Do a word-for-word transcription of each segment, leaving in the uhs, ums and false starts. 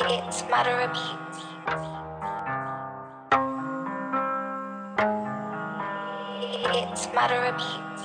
It's Madara Beatz. It's Madara Beatz.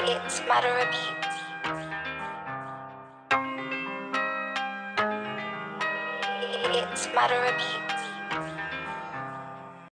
It's Madara Beatz. It's Madara Beatz.